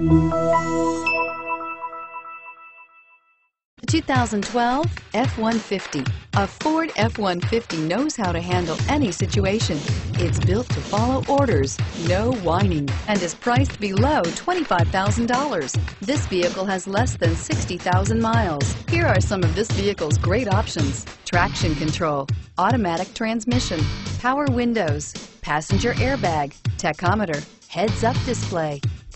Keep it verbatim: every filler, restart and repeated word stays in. twenty twelve F one fifty. A Ford F one fifty knows how to handle any situation. It's built to follow orders, no whining, and is priced below twenty-five thousand dollars. This vehicle has less than sixty thousand miles. Here are some of this vehicle's great options: traction control, automatic transmission, power windows, passenger airbag, tachometer, heads-up display,